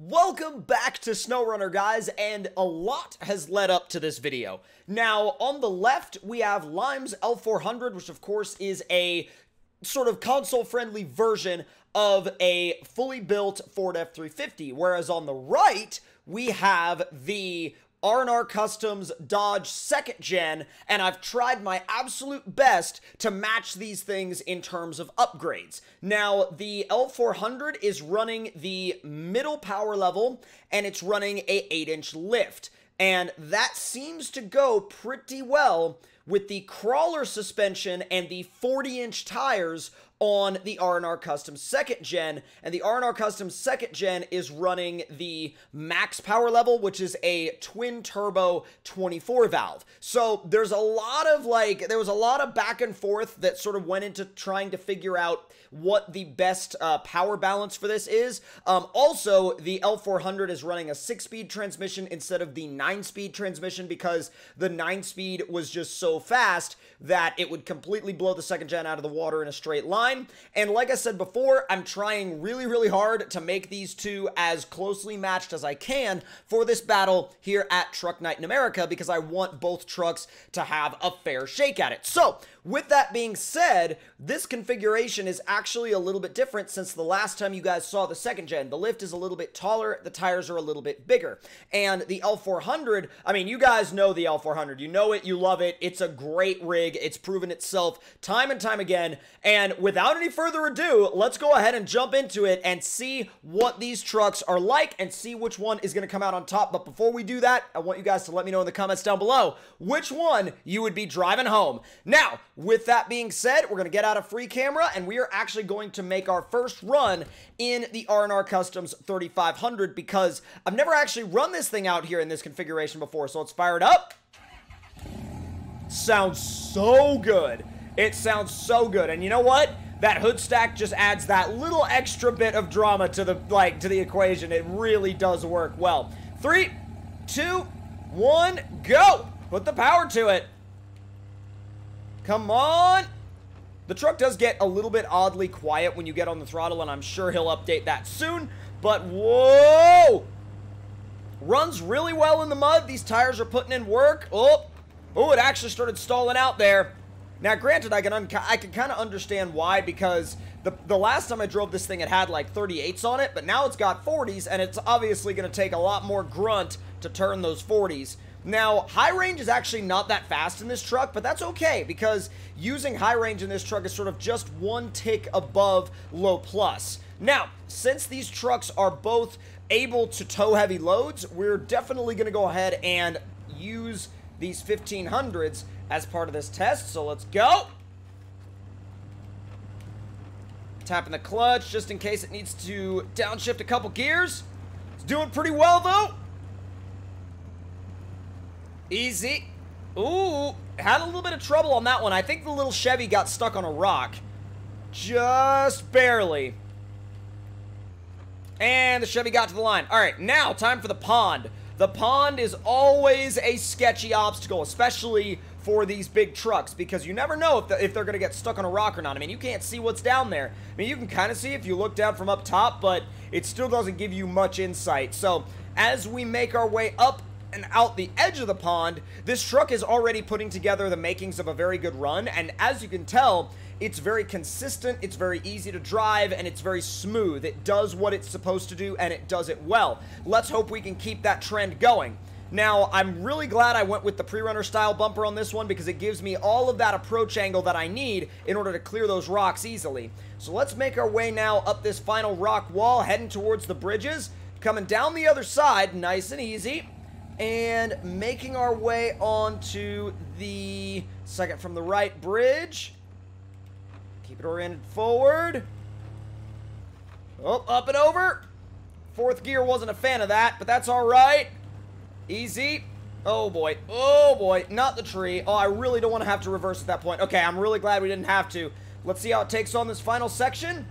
Welcome back to SnowRunner, guys, and a lot has led up to this video. Now, on the left, we have Lime's L400, which of course is a sort of console-friendly version of a fully built Ford F350, whereas on the right, we have the R&R Customs Dodge Second Gen, and I've tried my absolute best to match these things in terms of upgrades. Now, the L400 is running the middle power level, and it's running a 8-inch lift, and that seems to go pretty well with the crawler suspension and the 40-inch tires on the R&R Customs Second Gen, and the R&R Customs Second Gen is running the max power level, which is a twin turbo 24 valve. So there's a lot of there was a lot of back and forth that sort of went into trying to figure out what the best power balance for this is. Also, the L400 is running a 6-speed transmission instead of the 9-speed transmission because the 9-speed was just so fast that it would completely blow the Second Gen out of the water in a straight line. And like I said before, I'm trying really hard to make these two as closely matched as I can for this battle here at Truck Night in America because I want both trucks to have a fair shake at it. So, with that being said, this configuration is actually a little bit different since the last time you guys saw the Second Gen. The lift is a little bit taller, the tires are a little bit bigger. And the L400, I mean, you guys know the L400. You know it, you love it. It's a great rig. It's proven itself time and time again. And without any further ado, let's go ahead and jump into it and see what these trucks are like and see which one is going to come out on top. But before we do that, I want you guys to let me know in the comments down below which one you would be driving home. Now, with that being said, we're going to get out a free camera, and we are actually going to make our first run in the R&R Customs 3500 because I've never actually run this thing out here in this configuration before. So let's fire it up. Sounds so good. It sounds so good, and you know what? That hood stack just adds that little extra bit of drama to the equation. It really does work well. 3, 2, 1, go! Put the power to it. Come on! The truck does get a little bit oddly quiet when you get on the throttle, and I'm sure he'll update that soon. But whoa! Runs really well in the mud. These tires are putting in work. Oh, it actually started stalling out there. Now, granted, I can kind of understand why, because the last time I drove this thing, it had like 38s on it, but now it's got 40s, and it's obviously going to take a lot more grunt to turn those 40s. Now, high range is actually not that fast in this truck, but that's okay, because using high range in this truck is sort of just one tick above low plus. Now, since these trucks are both able to tow heavy loads, we're definitely going to go ahead and use these 1500s as part of this test, so let's go. Tapping the clutch just in case it needs to downshift a couple gears. It's doing pretty well, though. Easy. Ooh, had a little bit of trouble on that one. I think the little Chevy got stuck on a rock. Just barely. And the Chevy got to the line. All right, now time for the pond. The pond is always a sketchy obstacle, especially for these big trucks, because you never know if they're going to get stuck on a rock or not. I mean, you can't see what's down there. I mean, you can kind of see if you look down from up top, but it still doesn't give you much insight. So as we make our way up and out the edge of the pond, this truck is already putting together the makings of a very good run, and as you can tell, it's very consistent, it's very easy to drive, and it's very smooth. It does what it's supposed to do, and it does it well. Let's hope we can keep that trend going. Now, I'm really glad I went with the pre-runner style bumper on this one because it gives me all of that approach angle that I need in order to clear those rocks easily. So let's make our way now up this final rock wall, heading towards the bridges, coming down the other side, nice and easy, and making our way onto the second from the right bridge. Keep it oriented forward. Oh, up and over. Fourth gear wasn't a fan of that, but that's all right. Easy. Oh, boy. Oh, boy. Not the tree. Oh, I really don't want to have to reverse at that point. Okay, I'm really glad we didn't have to. Let's see how it takes on this final section.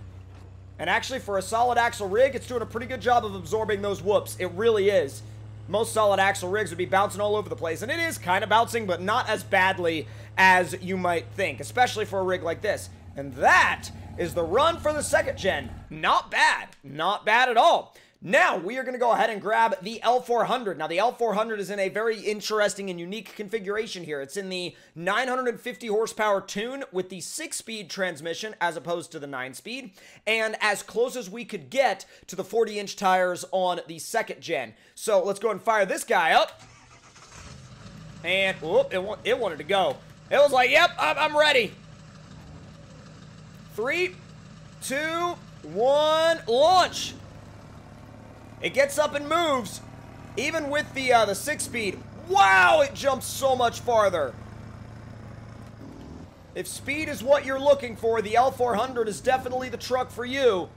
And actually, for a solid axle rig, it's doing a pretty good job of absorbing those whoops. It really is. Most solid axle rigs would be bouncing all over the place, and it is kind of bouncing, but not as badly as you might think, especially for a rig like this. And that is the run for the Second Gen. Not bad. Not bad at all. Now, we are going to go ahead and grab the L400. Now, the L400 is in a very interesting and unique configuration here. It's in the 950 horsepower tune with the 6-speed transmission as opposed to the 9-speed, and as close as we could get to the 40-inch tires on the second gen. So, let's go ahead and fire this guy up. And, whoop, it wanted to go. It was like, yep, I'm ready. 3, 2, 1, launch. It gets up and moves, even with the 6-speed. Wow, it jumps so much farther. If speed is what you're looking for, the L400 is definitely the truck for you.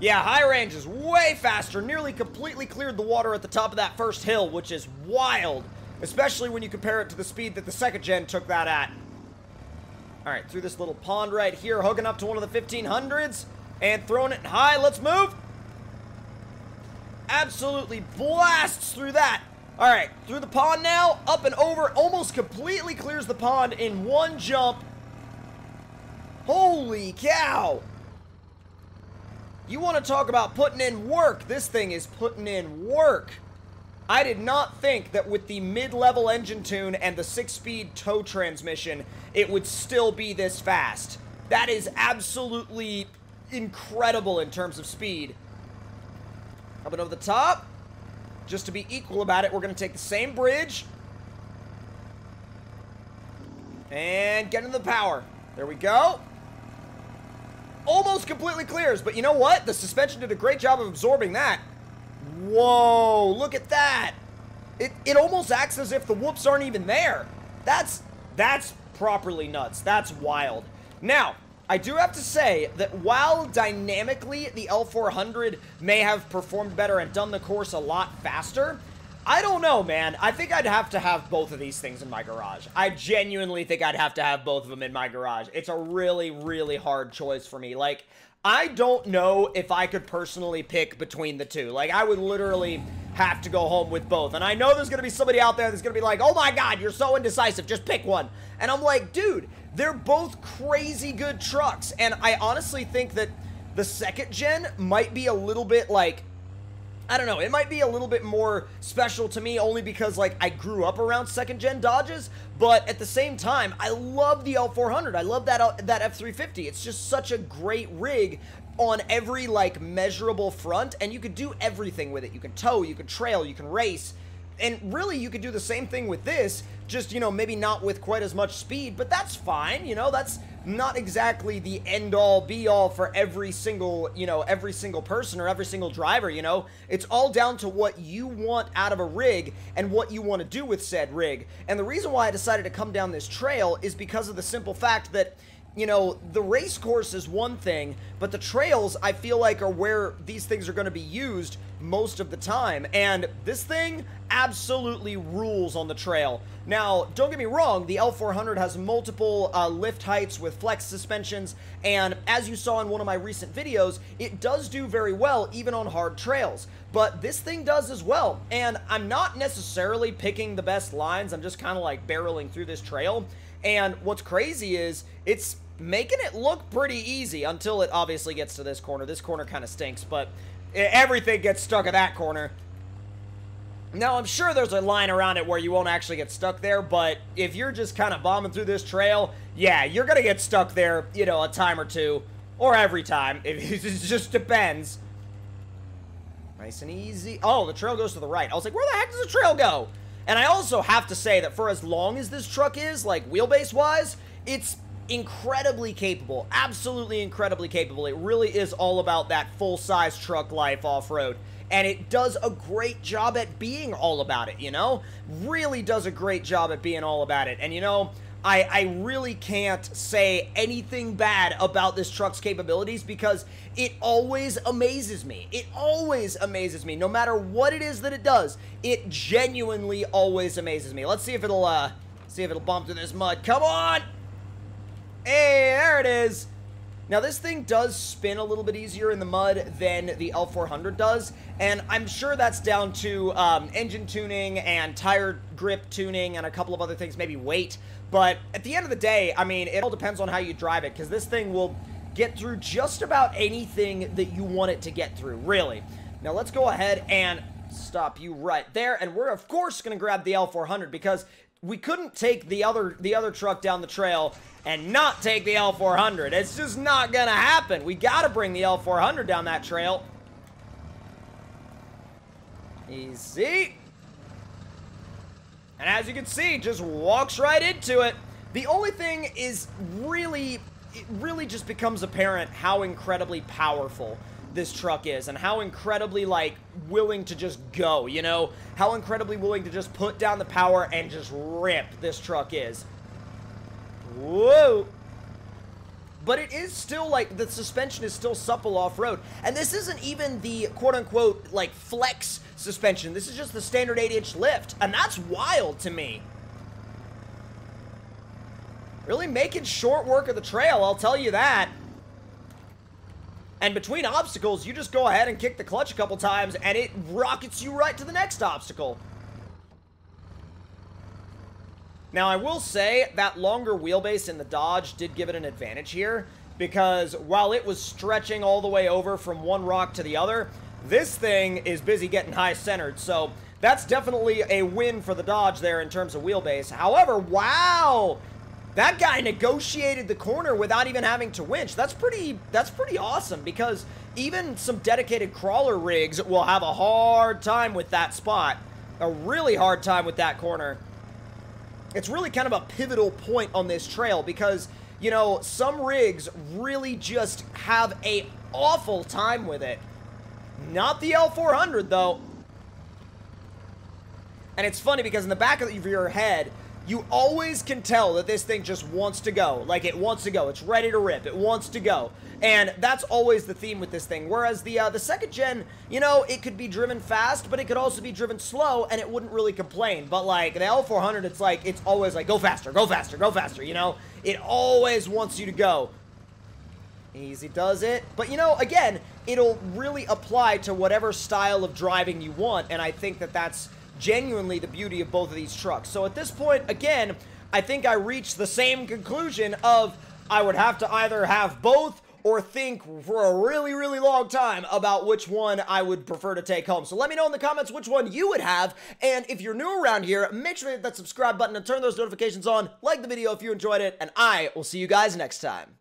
Yeah, high range is way faster. Nearly completely cleared the water at the top of that first hill, which is wild. Especially when you compare it to the speed that the second gen took that at. All right, through this little pond right here, hooking up to one of the 1500s. And throwing it high. Let's move. Absolutely blasts through that. All right. Through the pond now. Up and over. Almost completely clears the pond in one jump. Holy cow. You want to talk about putting in work. This thing is putting in work. I did not think that with the mid-level engine tune and the 6-speed tow transmission, it would still be this fast. That is absolutely incredible in terms of speed. Up and over the top. Just to be equal about it, we're going to take the same bridge. And get into the power. There we go. Almost completely clears, but you know what? The suspension did a great job of absorbing that. Whoa, look at that. It almost acts as if the whoops aren't even there. That's properly nuts. That's wild. Now, I do have to say that while dynamically the L400 may have performed better and done the course a lot faster, I don't know, man. I think I'd have to have both of these things in my garage. I genuinely think I'd have to have both of them in my garage. It's a really, really hard choice for me. Like, I don't know if I could personally pick between the two. Like, I would literally have to go home with both. And I know there's going to be somebody out there that's going to be like, oh my God, you're so indecisive. Just pick one. And I'm like, dude, they're both crazy good trucks. And I honestly think that the second gen might be a little bit like, I don't know, it might be a little bit more special to me only because, like, I grew up around second gen Dodges, but at the same time, I love the L400. I love that F350. It's just such a great rig on every, like, measurable front, and you could do everything with it. You can tow, you can trail, you can race. And really, you could do the same thing with this, just, you know, maybe not with quite as much speed, but that's fine, you know, that's not exactly the end-all, be-all for every single, you know, every single person or every single driver, you know. It's all down to what you want out of a rig and what you want to do with said rig. And the reason why I decided to come down this trail is because of the simple fact that, you know, the race course is one thing, but the trails, I feel like, are where these things are going to be used most of the time. And this thing absolutely rules on the trail. Now, don't get me wrong, the L400 has multiple lift heights with flex suspensions, and as you saw in one of my recent videos, it does do very well even on hard trails. But this thing does as well, and I'm not necessarily picking the best lines. I'm just kind of like barreling through this trail. And what's crazy is it's making it look pretty easy until it obviously gets to this corner. This corner kind of stinks, but everything gets stuck at that corner. Now, I'm sure there's a line around it where you won't actually get stuck there, but if you're just kind of bombing through this trail, yeah, you're going to get stuck there, you know, a time or two, or every time. It just depends. Nice and easy. Oh, the trail goes to the right. I was like, where the heck does the trail go? And I also have to say that for as long as this truck is, like, wheelbase-wise, it's incredibly capable. Absolutely incredibly capable. It really is all about that full-size truck life off-road. And it does a great job at being all about it, you know? Really does a great job at being all about it. And, you know, I really can't say anything bad about this truck's capabilities because it always amazes me. It always amazes me. No matter what it is that it does, it genuinely always amazes me. Let's see if it'll bump through this mud. Come on! Hey, there it is! Now, this thing does spin a little bit easier in the mud than the L400 does, and I'm sure that's down to engine tuning and tire grip tuning and a couple of other things, maybe weight. But at the end of the day, I mean, it all depends on how you drive it, because this thing will get through just about anything that you want it to get through, really. Now let's go ahead and stop you right there, and we're of course going to grab the L400 because we couldn't take the other truck down the trail and not take the L400. It's just not gonna happen. We gotta bring the L400 down that trail. Easy. And as you can see, just walks right into it. The only thing is it really just becomes apparent how incredibly powerful this truck is, and how incredibly, like, willing to just go, you know? How incredibly willing to just put down the power and just rip this truck is. Whoa! But it is still, like, the suspension is still supple off-road. And this isn't even the, quote-unquote, like, flex suspension. This is just the standard 8-inch lift, and that's wild to me. Really making short work of the trail, I'll tell you that. And between obstacles, you just go ahead and kick the clutch a couple times, and it rockets you right to the next obstacle. Now, I will say that longer wheelbase in the Dodge did give it an advantage here, because while it was stretching all the way over from one rock to the other, this thing is busy getting high-centered, so that's definitely a win for the Dodge there in terms of wheelbase. However, wow! That guy negotiated the corner without even having to winch. That's pretty awesome, because even some dedicated crawler rigs will have a hard time with that spot. A really hard time with that corner. It's really kind of a pivotal point on this trail because, you know, some rigs really just have an awful time with it. Not the L400, though. And it's funny because in the back of your head, you always can tell that this thing just wants to go. Like, it wants to go. It's ready to rip. It wants to go. And that's always the theme with this thing. Whereas the second gen, you know, it could be driven fast, but it could also be driven slow, and it wouldn't really complain. But, like, the L400, it's like, it's always like, go faster, go faster, go faster, you know? It always wants you to go. Easy does it. But, you know, again, it'll really apply to whatever style of driving you want, and I think that that's genuinely the beauty of both of these trucks. So at this point, again, I think I reached the same conclusion of I would have to either have both or think for a really, really long time about which one I would prefer to take home. So let me know in the comments which one you would have, and if you're new around here, make sure to hit that subscribe button and turn those notifications on. Like the video if you enjoyed it, and I will see you guys next time.